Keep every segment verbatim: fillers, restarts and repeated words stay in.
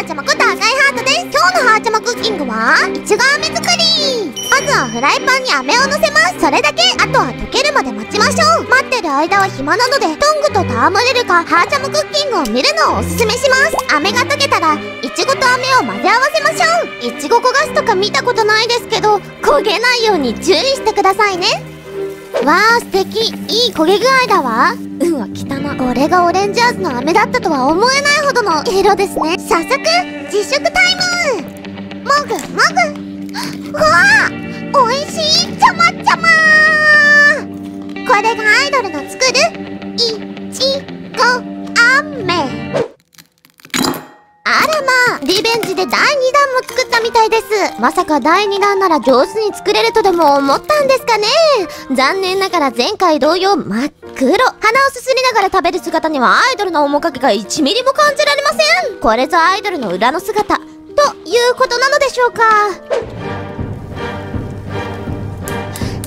ハーチャマこと赤いハートです。今日のハーチャマクッキングは、いちご飴作り。まずはフライパンに飴をのせます。それだけ。あとは溶けるまで待ちましょう。待ってる間は暇なので、トングと戯れるかハーチャマクッキングを見るのをおすすめします。飴が溶けたらいちごと飴を混ぜ合わせましょう。いちご焦がすとか見たことないですけど、焦げないように注意してくださいね。わー、素敵。いい焦げ具合だわ。うんわ、汚な。これがオレンジアーズの飴だったとは思えないほどの色ですね。早速実食タイム。もぐもぐ。わあ、おいしい。ちゃまちゃま。これがアイドルの作るいちご飴。あらまあ、リベンジでだいにだんも作ったみたいです。まさかだいにだんなら上手に作れるとでも思ったんですかね。残念ながら前回同様真っ黒。鼻をすすりながら食べる姿にはアイドルの面影がいちミリも感じられません。これぞアイドルの裏の姿ということなのでしょうか。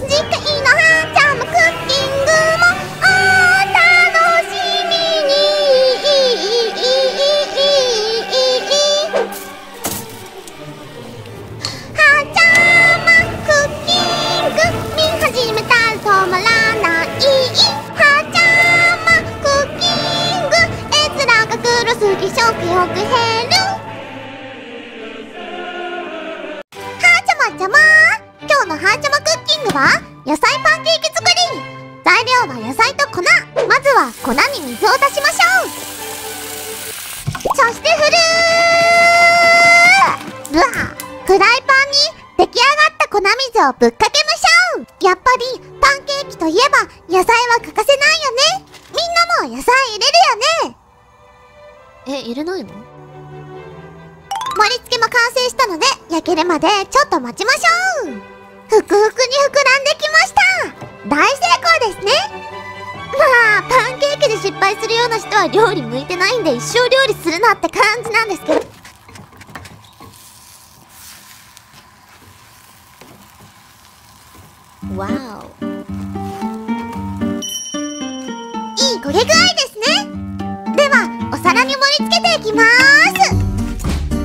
次回のハーチャマクッキングもお楽しみに。ぶっかけましょう。やっぱりパンケーキといえば野菜は欠かせないよね。みんなも野菜入れるよね。え、入れないの？盛り付けも完成したので、焼けるまでちょっと待ちましょう。ふくふくに膨らんできました。大成功ですね。まあパンケーキで失敗するような人は料理向いてないんで、一生料理するなって感じなんですけど。わお、いい焦げ具合ですね。ではお皿に盛り付けていきます。すごい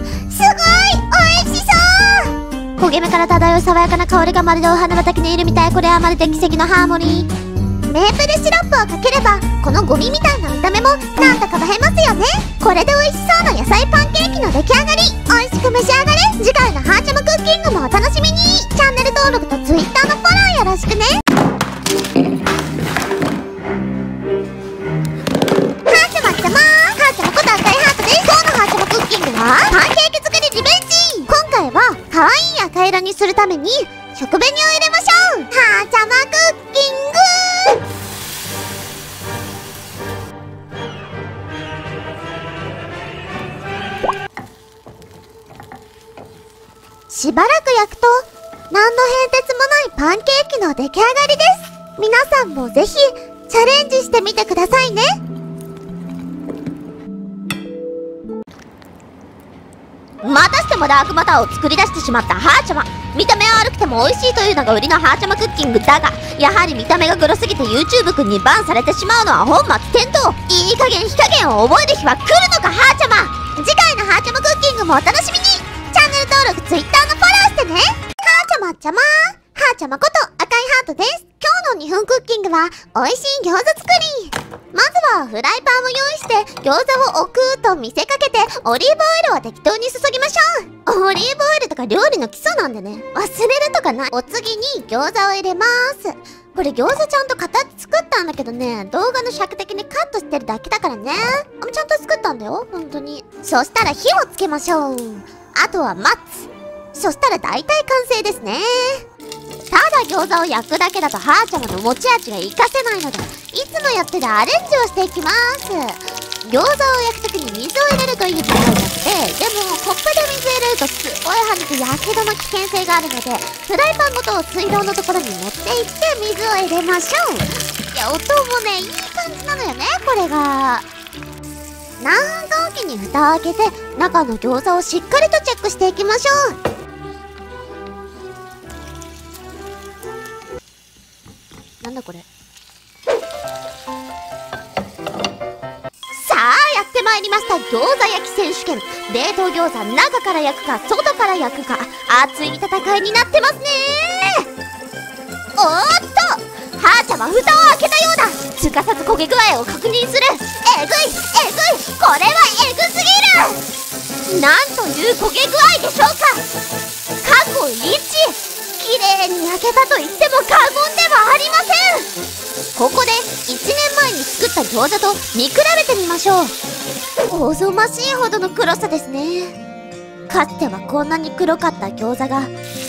美味しそう。焦げ目から漂う爽やかな香りがまるでお花畑にいるみたい。これはまるで奇跡のハーモニー。メープルシロップをかければ、このゴミみたいな見た目もなんだか映えますよね。これで美味しそうな野菜パンケーキの出来上がり。美味しく召し上がれ。次回のハーチャマクッキングもお楽しみに。チャンネル登録と ツイッター のフォローよろしくね。ハーチャマちゃまー。ハーチャマこと赤いハートです。今日のハーチャマクッキングはパンケーキ作りリベンジ。今回は可愛い赤色にするために食紅を入れましょう。ハーチャマクッキング。しばらく焼くと何の変哲もないパンケーキの出来上がりです。皆さんもぜひチャレンジしてみてくださいね。またしてもダークマターを作り出してしまったハーチャマ。見た目は悪くても美味しいというのが売りのハーチャマクッキングだが、やはり見た目がグロすぎて ユーチューブ 君にバンされてしまうのは本末転倒。いい加減非加減を覚える日は来るのかハーチャマ。次回のハーチャマクッキングもお楽しみに。登録、ツイッター のフォローしてね。ハーチャマちゃまー。ハーチャマこと赤いハートです。今日のにふんクッキングは美味しい餃子作り。まずはフライパンを用意して餃子を置くと見せかけてオリーブオイルを適当に注ぎましょう。オリーブオイルとか料理の基礎なんでね、忘れるとかない。お次に餃子を入れます。これ餃子ちゃんと形作ったんだけどね、動画の尺的にカットしてるだけだからね。ちゃんと作ったんだよ、本当に。そしたら火をつけましょう。あとは待つ。そしたら大体完成ですね。ただ餃子を焼くだけだとハーチャマの持ち味が活かせないので、いつもやってるアレンジをしていきます。餃子を焼くときに水を入れるといいって書いてあって、でもコップで水入れるとすごい跳ねてやけどの危険性があるので、フライパンごと水道のところに持っていって水を入れましょう。いや、音もねいい感じなのよね、これが。何分かおきに蓋を開けて中の餃子をしっかりとチェックしていきましょう。なんだこれ。さあやってまい参りました。餃子焼き選手権、冷凍餃子中から焼くか外から焼くか、熱い戦いになってますね。おーっと、はーちゃんは蓋を開けたようだ。すかさず焦げ具合を確認する。えぐいえぐい、これはえぐすぎる。なんという焦げ具合でしょうか。過去一、綺麗に焼けたと言っても過言ではありません。ここでいちねんまえに作った餃子と見比べてみましょう。おぞましいほどの黒さですね。かつてはこんなに黒かった餃子が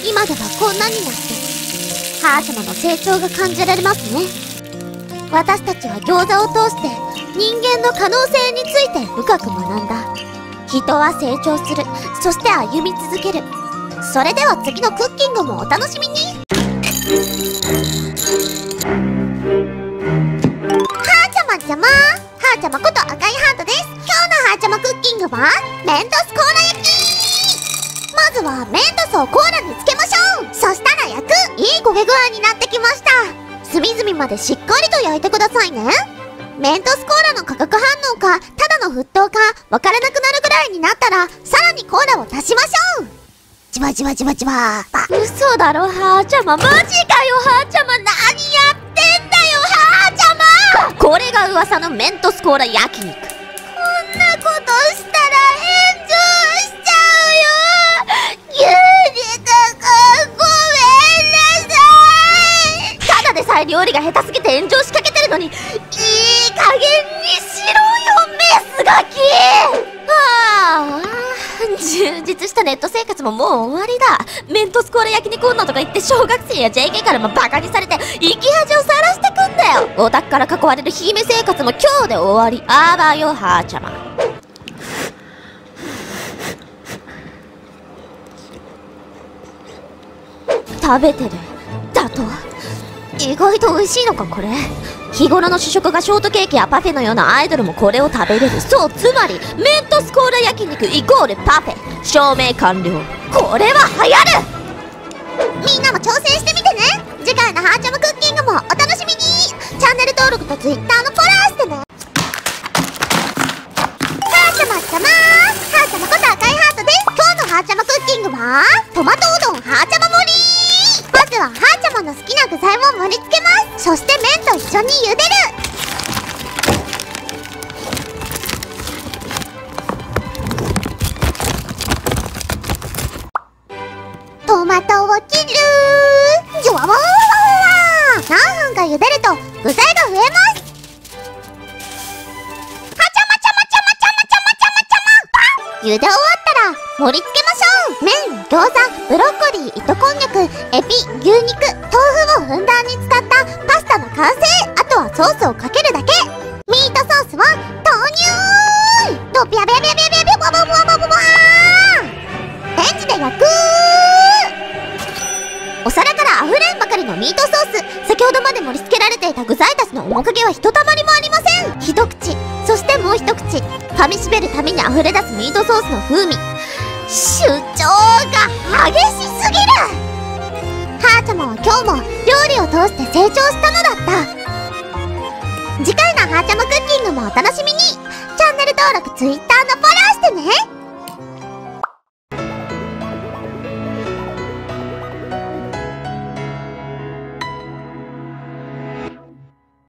今ではこんなになって、ハー様の成長が感じられますね。私たちは餃子を通して人間の可能性について深く学んだ。人は成長する、そして歩み続ける。それでは次のクッキングもお楽しみに。はーちゃまじゃまー、はーちゃまこと赤いハートです。今日のはーちゃまクッキングはメントスコーラ焼き。まずはメントスをコーラにつけましょう。そしたら焼く。いい焦げ具合になってきました。隅々までしっかりと焼いてくださいね。メントスコーラの化学反応かただの沸騰かわからなくなるぐらいになったら、さらにコーラを足しましょう。じわじわじわじわ。嘘だろはーちゃま、マジかよはーちゃま、何やってんだよはーちゃま。これが噂のメントスコーラ焼肉。こんなことしたら炎上しちゃうよ。牛肉くんごめんなさい。ただでさえ料理が下手すぎて炎上しかけてるのに、いい加減にしろよメスガキ。はあ、充実したネット生活ももう終わりだ。メントスコーラ焼肉女とか言って小学生や ジェーケー からもバカにされて生き恥をさらしてくんだよ。オタクから囲われる姫生活も今日で終わり。あばよはーちゃま。食べてるだと意外と美味しいのかこれ。日頃の主食がショートケーキやパフェのようなアイドルもこれを食べれる。そう、つまりメントスコーラ焼肉イコールパフェ。証明完了。これは流行る。みんなも挑戦してみてね。次回のはーちゃまクッキングもお楽しみに。チャンネル登録と ツイッター のフォローしてね。はーちゃまじゃまー、はーちゃまこと赤いハートです。今日のはーちゃまクッキングはトマトうどんはーちゃま盛り。まずははーちゃまの好きな具材を盛り付けます。そして麺と一緒に茹でる。トマトを切る。じゅわわわわわわ。何分か茹でると具材が増えます。はちゃまちゃまちゃまちゃまちゃまちゃまちゃま。茹で終わったら盛り付けましょう。麺、餃子、ブロッコリー、糸こんにゃく、エピ、牛肉、豆腐をふんだんに使ったパスタの完成。あとはソースをかけるだけ。ミートソースは豆乳とビャビャビャビャビャビャボボボボボボー。レンジで焼く。お皿からあふれんばかりのミートソース。先ほどまで盛り付けられていた具材たちの面影はひとたまりもありません。一口、そしてもう一口、噛みしめるたびにあふれ出すミートソースの風味。主張が激しすぎる。はーちゃまは今日も料理を通して成長したのだった。次回のはーちゃまクッキングもお楽しみに。チャンネル登録、ツイッター のフォローしてね。